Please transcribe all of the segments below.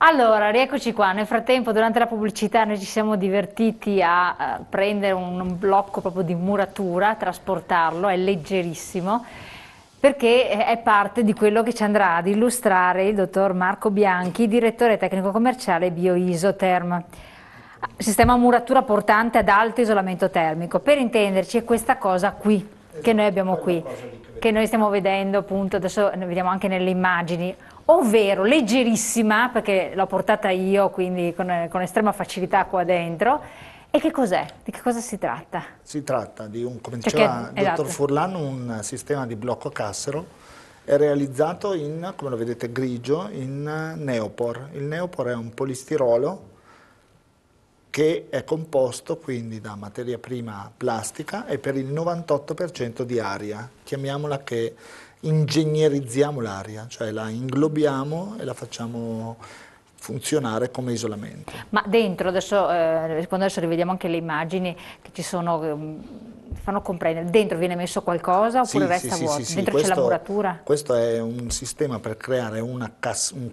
Allora, rieccoci qua. Nel frattempo, durante la pubblicità, noi ci siamo divertiti a prendere un blocco proprio di muratura, trasportarlo, è leggerissimo, perché è parte di quello che ci andrà ad illustrare il dottor Marco Bianchi, direttore tecnico commerciale Bioisotherm. Sistema muratura portante ad alto isolamento termico. Per intenderci è questa cosa qui, che noi abbiamo qui, che noi stiamo vedendo appunto, adesso vediamo anche nelle immagini, ovvero leggerissima, perché l'ho portata io quindi con estrema facilità qua dentro. E che cos'è? Di che cosa si tratta? Si tratta di un, come diceva il dottor Furlan, un sistema di blocco cassero. È realizzato in, come lo vedete, grigio, in neopor. Il neopor è un polistirolo che è composto quindi da materia prima plastica e per il 98% di aria. Chiamiamola che ingegnerizziamo l'aria, cioè la inglobiamo e la facciamo funzionare come isolamento. Ma dentro, adesso rivediamo anche le immagini che ci sono, fanno comprendere, dentro viene messo qualcosa oppure resta vuoto? Sì, dentro c'è la muratura? Questo è un sistema per creare un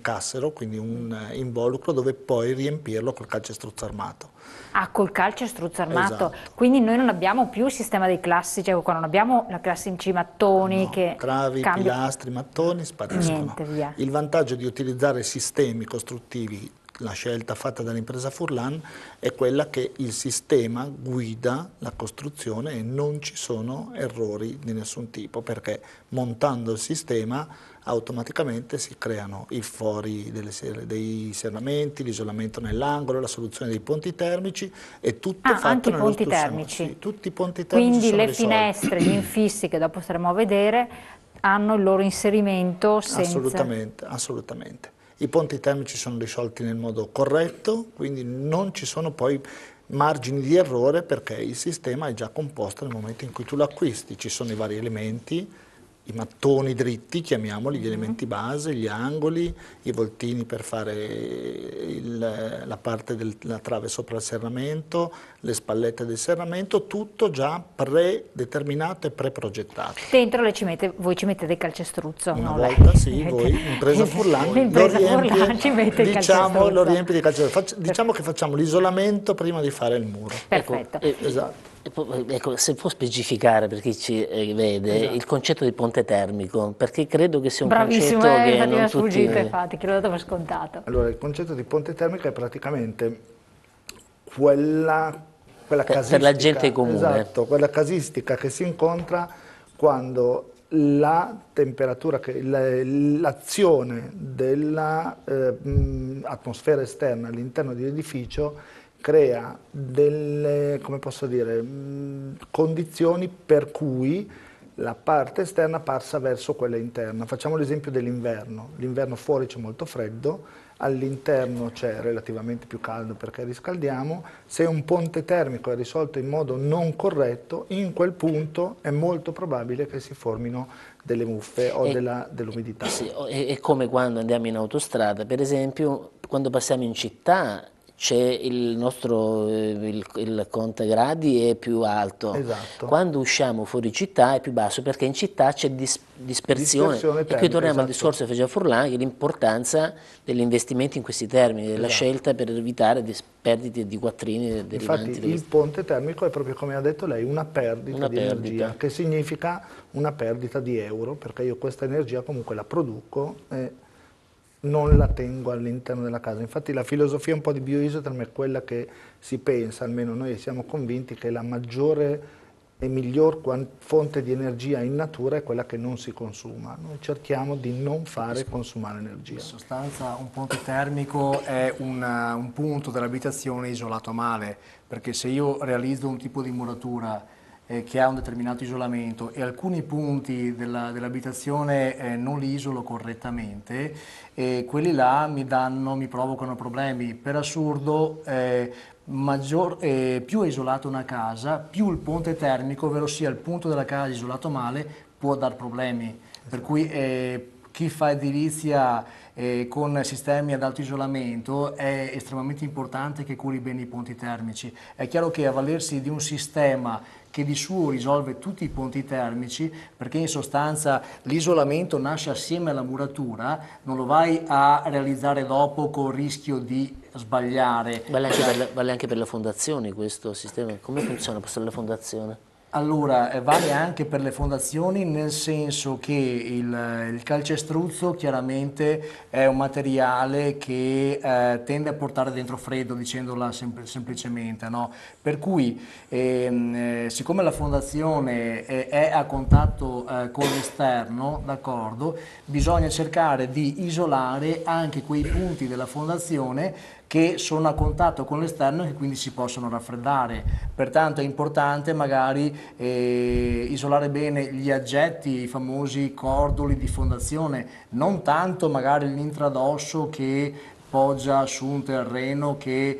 cassero, quindi un involucro dove poi riempirlo col calcestruzzo armato. Ah, col calcestruzzo armato, esatto. Quindi noi non abbiamo più il sistema dei classici, cioè qua non abbiamo la classe in C mattoni, no, che travi, pilastri, mattoni, spariscono. Niente, via. Il vantaggio di utilizzare sistemi costruttivi, la scelta fatta dall'impresa Furlan, è quella che il sistema guida la costruzione e non ci sono errori di nessun tipo, perché montando il sistema automaticamente si creano i fori dei serramenti, l'isolamento nell'angolo, la soluzione dei ponti termici e tutto fatto nello stesso modo. Sì, tutti i ponti termici. Quindi le finestre, gli infissi che dopo saremo a vedere, hanno il loro inserimento senza... Assolutamente, assolutamente. I ponti termici sono risolti nel modo corretto, quindi non ci sono poi margini di errore perché il sistema è già composto nel momento in cui tu lo acquisti. Ci sono i vari elementi, i mattoni dritti, chiamiamoli, gli elementi base, gli angoli, i voltini per fare la parte della trave sopra il serramento, le spallette del serramento, tutto già predeterminato e preprogettato. Dentro voi ci mettete il calcestruzzo? Una volta sì, voi, impresa Furlan, lo riempie di calcestruzzo. Diciamo che facciamo l'isolamento prima di fare il muro. Perfetto. Ecco, esatto. Ecco, se può specificare per chi ci vede, esatto, il concetto di ponte termico, perché credo che sia un concetto che non tutti... infatti, che l'ho dato per scontato. Allora, il concetto di ponte termico è praticamente quella casistica, per la gente comune. Esatto, quella casistica che si incontra quando la temperatura, l'azione dell'atmosfera esterna all'interno dell'edificio crea delle, come posso dire, condizioni per cui la parte esterna passa verso quella interna. Facciamo l'esempio dell'inverno. L'inverno fuori c'è molto freddo, all'interno c'è relativamente più caldo perché riscaldiamo. Se un ponte termico è risolto in modo non corretto, in quel punto è molto probabile che si formino delle muffe o dell'umidità. Sì, è come quando andiamo in autostrada, per esempio, quando passiamo in città, c'è il nostro il contagradi è più alto, esatto, quando usciamo fuori città è più basso perché in città c'è dispersione termica, e qui torniamo, esatto, al discorso che faceva Furlan, che l'importanza dell'investimento in questi termini, della, esatto, scelta per evitare perdite di quattrini. Infatti il ponte termico è proprio, come ha detto lei, una perdita di energia, che significa una perdita di euro, perché io questa energia comunque la produco e non la tengo all'interno della casa. Infatti la filosofia un po' di Bioisotherm è quella che si pensa, almeno noi siamo convinti, che la maggiore e miglior fonte di energia in natura è quella che non si consuma. Noi cerchiamo di non fare consumare energia. In sostanza un ponte termico è un punto dell'abitazione isolato male, perché se io realizzo un tipo di muratura che ha un determinato isolamento e alcuni punti dell'abitazione non li isolo correttamente, quelli là mi provocano problemi. Per assurdo, più è isolata una casa, più il ponte termico, ovvero sia il punto della casa isolato male, può dar problemi. Per cui chi fa edilizia con sistemi ad alto isolamento è estremamente importante che curi bene i ponti termici. È chiaro che avvalersi di un sistema che di suo risolve tutti i ponti termici, perché in sostanza l'isolamento nasce assieme alla muratura, non lo vai a realizzare dopo con il rischio di sbagliare. Vale anche per le fondazioni questo sistema? Come funziona per la fondazione? Allora, vale anche per le fondazioni, nel senso che il calcestruzzo chiaramente è un materiale che tende a portare dentro freddo, dicendola semplicemente, no? Per cui, siccome la fondazione è a contatto con l'esterno, d'accordo, bisogna cercare di isolare anche quei punti della fondazione che sono a contatto con l'esterno e che quindi si possono raffreddare. Pertanto è importante magari isolare bene gli aggetti, i famosi cordoli di fondazione, non tanto magari l'intradosso che poggia su un terreno che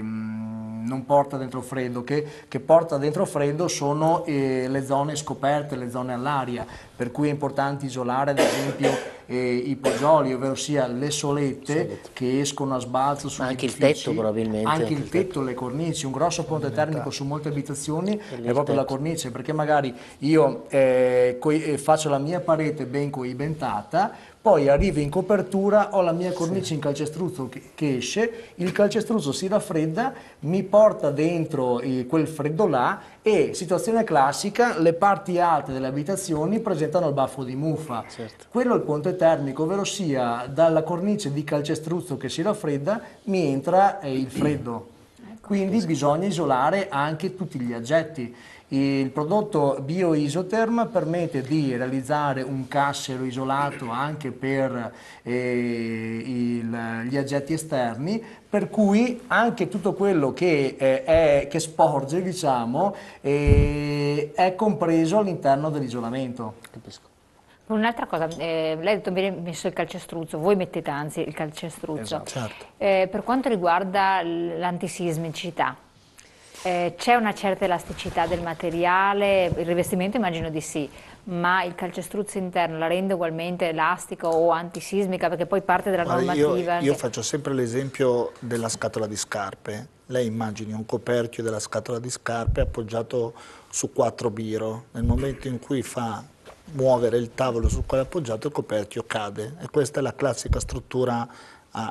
non porta dentro freddo, che porta dentro freddo sono le zone scoperte, le zone all'aria, per cui è importante isolare ad esempio i poggioli, ovvero sia le solette che escono a sbalzo sugli edifici. Anche il tetto probabilmente. Anche il tetto, le cornici, un grosso ponte termico su molte abitazioni è proprio la cornice, perché magari io faccio la mia parete ben coibentata, poi arrivo in copertura, ho la mia cornice in calcestruzzo che esce, il calcestruzzo si raffredda, mi porta dentro quel freddo là e, situazione classica, le parti alte delle abitazioni presentano il baffo di muffa. Certo. Quello è il ponte termico, ovvero sia dalla cornice di calcestruzzo che si raffredda mi entra il freddo. Quindi bisogna isolare anche tutti gli aggetti. Il prodotto Bioisotherm permette di realizzare un cassero isolato anche per gli aggetti esterni, per cui anche tutto quello che sporge, diciamo, è compreso all'interno dell'isolamento. Capisco. Un'altra cosa, lei ha detto bene, messo il calcestruzzo, voi mettete anzi il calcestruzzo. Esatto. Certo. Per quanto riguarda l'antisismicità, c'è una certa elasticità del materiale, il rivestimento immagino di sì, ma il calcestruzzo interno la rende ugualmente elastica o antisismica, perché poi parte della normativa? Io faccio sempre l'esempio della scatola di scarpe. Lei immagini un coperchio della scatola di scarpe appoggiato su 4 biro, nel momento in cui fa muovere il tavolo sul quale è appoggiato il coperchio cade, e questa è la classica struttura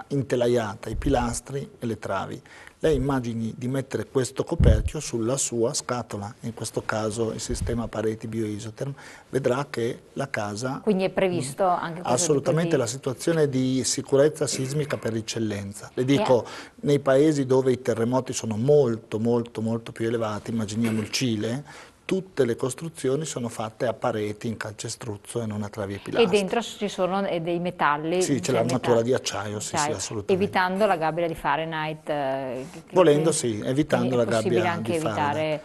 intelaiata, i pilastri e le travi. Lei immagini di mettere questo coperchio sulla sua scatola, in questo caso il sistema pareti Bioisotherm, vedrà che la casa... Quindi è previsto anche questo? Assolutamente, la situazione di sicurezza sismica per eccellenza. Le dico, nei paesi dove i terremoti sono molto più elevati, immaginiamo il Cile, tutte le costruzioni sono fatte a pareti in calcestruzzo e non a travi e pilastri. E dentro ci sono dei metalli? Sì, c'è l'armatura di acciaio, sì, sì, assolutamente. Evitando la gabbia di Fahrenheit? Volendo sì, evitando la gabbia di Fahrenheit.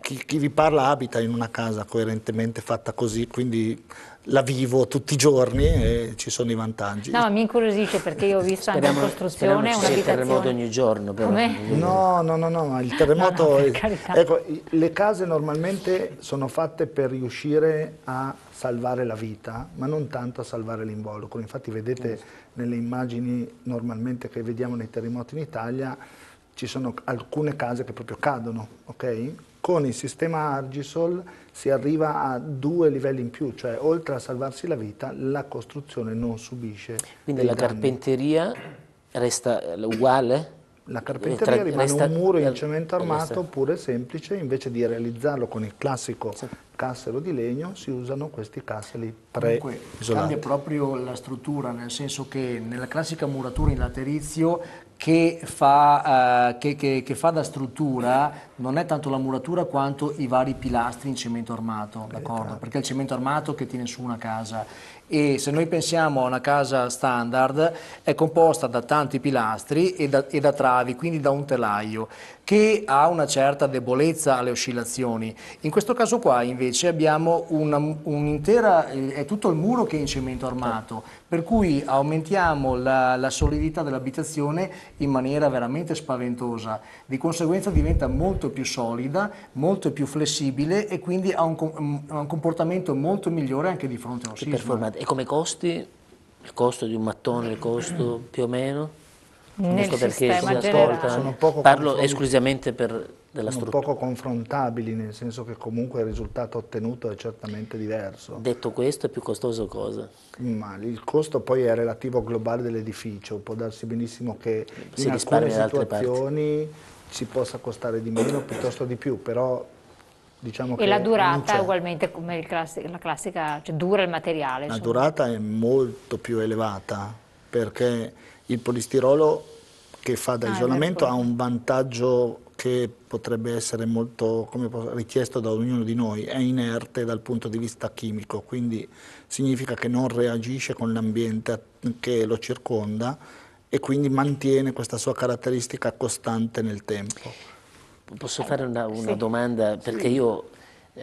Chi vi parla abita in una casa coerentemente fatta così, quindi la vivo tutti i giorni e ci sono i vantaggi. No, mi incuriosisce perché io ho visto anche in costruzione un'abitazione. Il terremoto ogni giorno però. No, il terremoto... No, ecco, le case normalmente sono fatte per riuscire a salvare la vita, ma non tanto a salvare l'involucro. Infatti vedete nelle immagini normalmente che vediamo nei terremoti in Italia ci sono alcune case che proprio cadono, ok? Con il sistema Argisol si arriva a 2 livelli in più, cioè oltre a salvarsi la vita, la costruzione non subisce. Quindi la carpenteria resta uguale? La carpenteria rimane un muro in cemento armato oppure semplice, invece di realizzarlo con il classico cassero di legno si usano questi casseri pre-isolati. Cambia proprio la struttura, nel senso che nella classica muratura in laterizio che fa da struttura non è tanto la muratura quanto i vari pilastri in cemento armato, d'accordo? Perché è il cemento armato che tiene su una casa, e se noi pensiamo a una casa standard è composta da tanti pilastri e da travi, quindi da un telaio che ha una certa debolezza alle oscillazioni. In questo caso qua invece abbiamo un'intera, è tutto il muro che è in cemento armato, per cui aumentiamo la solidità dell'abitazione in maniera veramente spaventosa, di conseguenza diventa molto più solida, molto più flessibile e quindi ha un comportamento molto migliore anche di fronte a un sisma. E come costi? Il costo di un mattone, il costo più o meno? Nel sistema generale. Parlo esclusivamente per della struttura. Un poco confrontabili, nel senso che comunque il risultato ottenuto è certamente diverso. Detto questo, è più costoso cosa? Ma il costo poi è relativo globale dell'edificio, può darsi benissimo che in alcune situazioni ci possa costare di meno piuttosto di più, però diciamo che... E la durata è ugualmente come la classica, cioè dura il materiale. La durata è molto più elevata, perché il polistirolo che fa da isolamento ha un vantaggio che potrebbe essere molto richiesto da ognuno di noi, è inerte dal punto di vista chimico, quindi significa che non reagisce con l'ambiente che lo circonda e quindi mantiene questa sua caratteristica costante nel tempo. Posso fare una domanda? Perché io,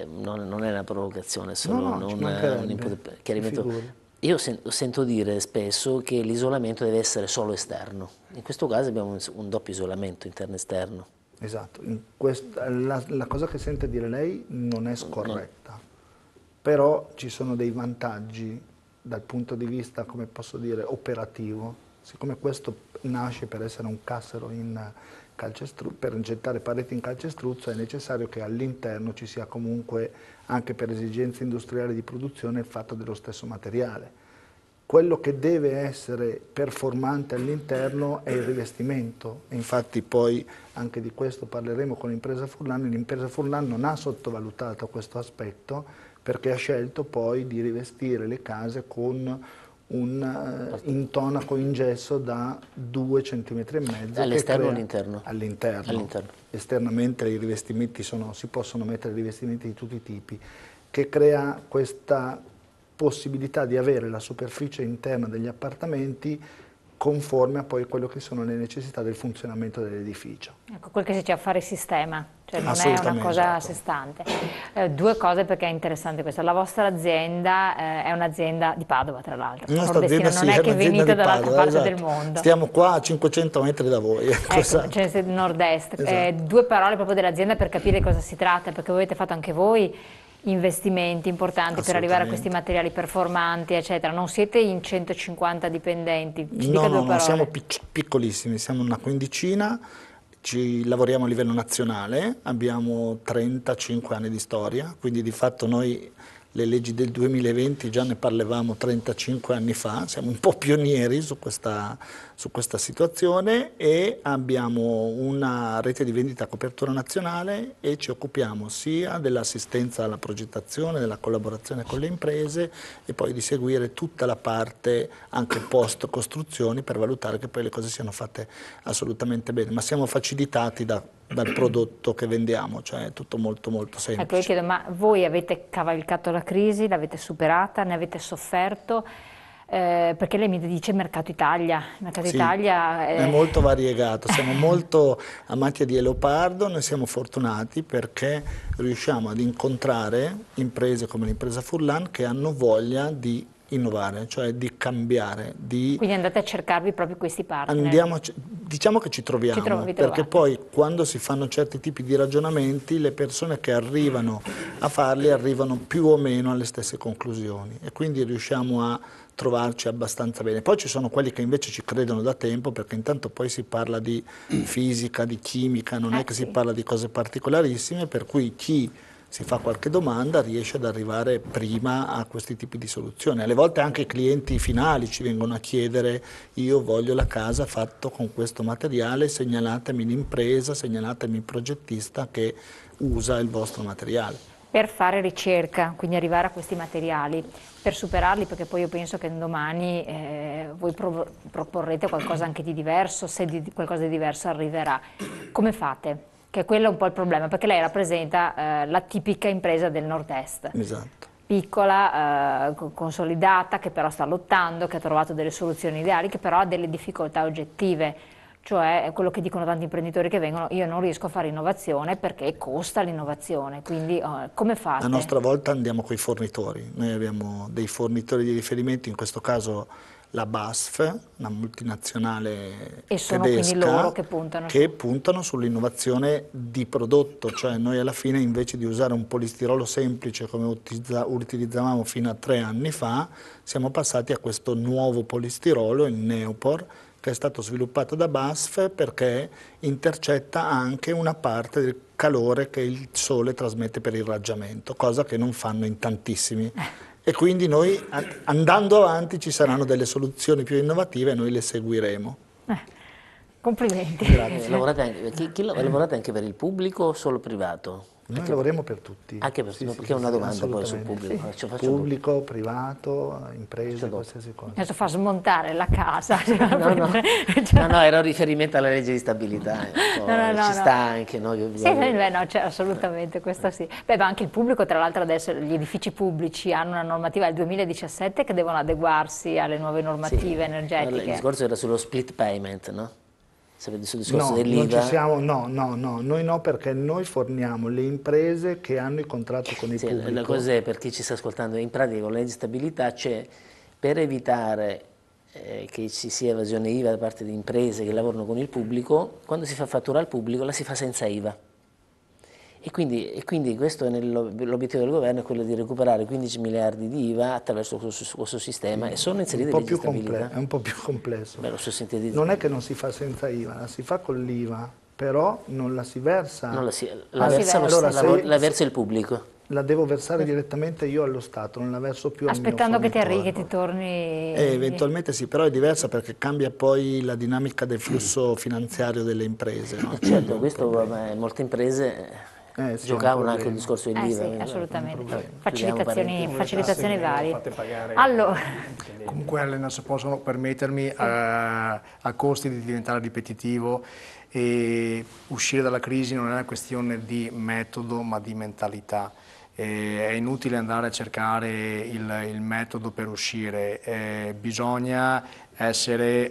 non è una provocazione, solo un chiarimento. Io sento dire spesso che l'isolamento deve essere solo esterno, in questo caso abbiamo un doppio isolamento interno e esterno. Esatto, la cosa che sente dire lei non è scorretta, però ci sono dei vantaggi dal punto di vista, come posso dire, operativo, siccome questo nasce per essere un cassero in calcestruzzo, per gettare pareti in calcestruzzo è necessario che all'interno ci sia comunque, anche per esigenze industriali di produzione, il fatto dello stesso materiale. Quello che deve essere performante all'interno è il rivestimento, e infatti poi anche di questo parleremo con l'impresa Furlan. L'impresa Furlan non ha sottovalutato questo aspetto, perché ha scelto poi di rivestire le case con un intonaco in gesso da 2,5 cm. All'esterno o all'interno? All'interno. Esternamente i rivestimenti si possono mettere rivestimenti di tutti i tipi, che crea questa possibilità di avere la superficie interna degli appartamenti conforme a poi quello che sono le necessità del funzionamento dell'edificio. Ecco, quel che si fa fare sistema, cioè non è una cosa a sé stante. Due cose, perché è interessante questo. La vostra azienda è un'azienda di Padova, tra l'altro. La nostra azienda non è che venite dall'altra parte del mondo. Stiamo qua a 500 metri da voi. Ecco, cioè nel nord-est. Esatto. Due parole proprio dell'azienda per capire cosa si tratta, perché voi avete fatto anche voi investimenti importanti per arrivare a questi materiali performanti, eccetera. Non siete in 150 dipendenti? No, siamo piccolissimi, siamo una quindicina, ci lavoriamo a livello nazionale, abbiamo 35 anni di storia, quindi di fatto noi le leggi del 2020 già ne parlavamo 35 anni fa, siamo un po' pionieri su questa situazione, e abbiamo una rete di vendita a copertura nazionale e ci occupiamo sia dell'assistenza alla progettazione, della collaborazione con le imprese e poi di seguire tutta la parte anche post costruzioni per valutare che poi le cose siano fatte assolutamente bene, ma siamo facilitati dal prodotto che vendiamo, cioè è tutto molto molto semplice. Ecco, io chiedo, ma voi avete cavalcato la crisi, l'avete superata, ne avete sofferto? Perché lei mi dice mercato Italia. Mercato Italia è molto variegato, siamo molto amati di Leopardo, noi siamo fortunati perché riusciamo ad incontrare imprese come l'impresa Furlan che hanno voglia di innovare, cioè di cambiare. Quindi andate a cercarvi proprio questi partner. Diciamo che ci troviamo perché poi quando si fanno certi tipi di ragionamenti le persone che arrivano a farli arrivano più o meno alle stesse conclusioni e quindi riusciamo a trovarci abbastanza bene. Poi ci sono quelli che invece ci credono da tempo, perché intanto poi si parla di fisica, di chimica, non è che si parla di cose particolarissime, per cui chi si fa qualche domanda riesce ad arrivare prima a questi tipi di soluzioni. Alle volte anche i clienti finali ci vengono a chiedere: io voglio la casa fatta con questo materiale, segnalatemi l'impresa, segnalatemi il progettista che usa il vostro materiale. Per fare ricerca, quindi arrivare a questi materiali, per superarli, perché poi io penso che domani voi proporrete qualcosa anche di diverso, se qualcosa di diverso arriverà. Come fate? Che quello è un po' il problema, perché lei rappresenta la tipica impresa del nord-est. Esatto. Piccola, consolidata, che però sta lottando, che ha trovato delle soluzioni ideali, che però ha delle difficoltà oggettive. Cioè quello che dicono tanti imprenditori che vengono: io non riesco a fare innovazione perché costa l'innovazione, quindi come fate? A nostra volta andiamo con i fornitori, noi abbiamo dei fornitori di riferimento, in questo caso la BASF, una multinazionale tedesca, e sono quindi loro che puntano sull'innovazione di prodotto, cioè noi alla fine invece di usare un polistirolo semplice come utilizzavamo fino a 3 anni fa, siamo passati a questo nuovo polistirolo, il neopor, che è stato sviluppato da BASF perché intercetta anche una parte del calore che il sole trasmette per irraggiamento, cosa che non fanno in tantissimi. E quindi noi andando avanti ci saranno delle soluzioni più innovative e noi le seguiremo. Complimenti. Grazie. Lavorate anche per il pubblico o solo privato? Noi lavoriamo per tutti. Anche per tutti, perché è una domanda poi sul pubblico. Sì. Pubblico, privato, imprese, qualsiasi cosa. Adesso fa smontare la casa. No, era un riferimento alla legge di stabilità. Ci sta anche. C'è assolutamente, questo sì. Beh, ma anche il pubblico, tra l'altro adesso gli edifici pubblici hanno una normativa del 2017 che devono adeguarsi alle nuove normative energetiche. Il discorso era sullo split payment, no? No, perché noi forniamo le imprese che hanno il contratto con il pubblico. La cosa è, per chi ci sta ascoltando, in pratica con la legge di stabilità c'è, per evitare che ci sia evasione IVA da parte di imprese che lavorano con il pubblico, quando si fa fattura al pubblico la si fa senza IVA. E quindi questo l'obiettivo del governo è quello di recuperare 15 miliardi di IVA attraverso questo sistema, e sono inserite le leggi stabilità. È un po' più complesso. Beh, non è che non si fa senza IVA, la si fa con l'IVA, però non la si versa. La versa il pubblico. La devo versare direttamente io allo Stato, non la verso più al mio fornitore. Aspettando che ti arrivi, che ti torni... eventualmente sì, però è diversa perché cambia poi la dinamica del flusso finanziario delle imprese. No? Certo, questo molte imprese... giocavano anche il discorso dell'IVA. Sì, assolutamente. Facilitazioni varie. Allora. Comunque, non si possono permettermi a costi di diventare ripetitivo, e uscire dalla crisi non è una questione di metodo ma di mentalità. È inutile andare a cercare il metodo per uscire, bisogna essere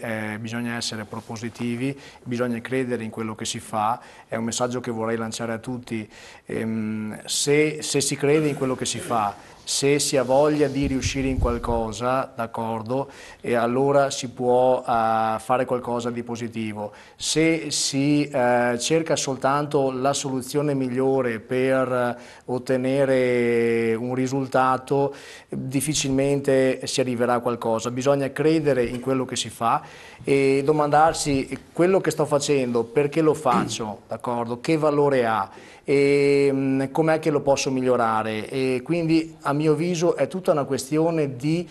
propositivi, bisogna credere in quello che si fa, è un messaggio che vorrei lanciare a tutti, se si crede in quello che si fa, se si ha voglia di riuscire in qualcosa, d'accordo, e allora si può fare qualcosa di positivo. Se si cerca soltanto la soluzione migliore per ottenere un risultato, difficilmente si arriverà a qualcosa. Bisogna credere in quello che si fa e domandarsi: quello che sto facendo, perché lo faccio, d'accordo? Che valore ha? E com'è che lo posso migliorare? E quindi, a mio avviso, è tutta una questione di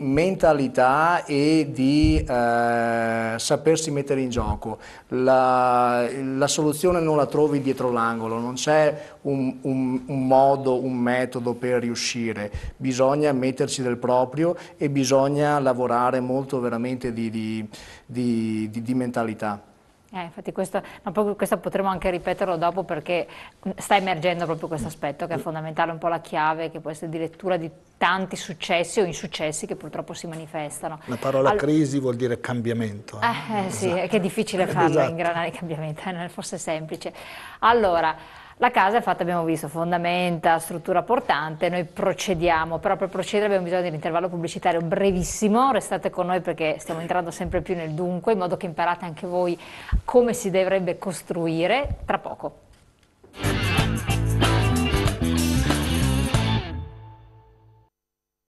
mentalità e di sapersi mettere in gioco. La soluzione non la trovi dietro l'angolo, non c'è un modo, un metodo per riuscire, bisogna metterci del proprio e bisogna lavorare molto veramente di mentalità. Infatti questo potremo anche ripeterlo dopo, perché sta emergendo proprio questo aspetto che è fondamentale, un po' la chiave che può essere di lettura di tanti successi o insuccessi che purtroppo si manifestano. La parola crisi vuol dire cambiamento. Sì, che è difficile farlo, ingranare il cambiamento, non è forse semplice. Allora, la casa è fatta, abbiamo visto, fondamenta, struttura portante, noi procediamo, però per procedere abbiamo bisogno di un intervallo pubblicitario brevissimo, restate con noi perché stiamo entrando sempre più nel dunque, in modo che imparate anche voi come si dovrebbe costruire, tra poco.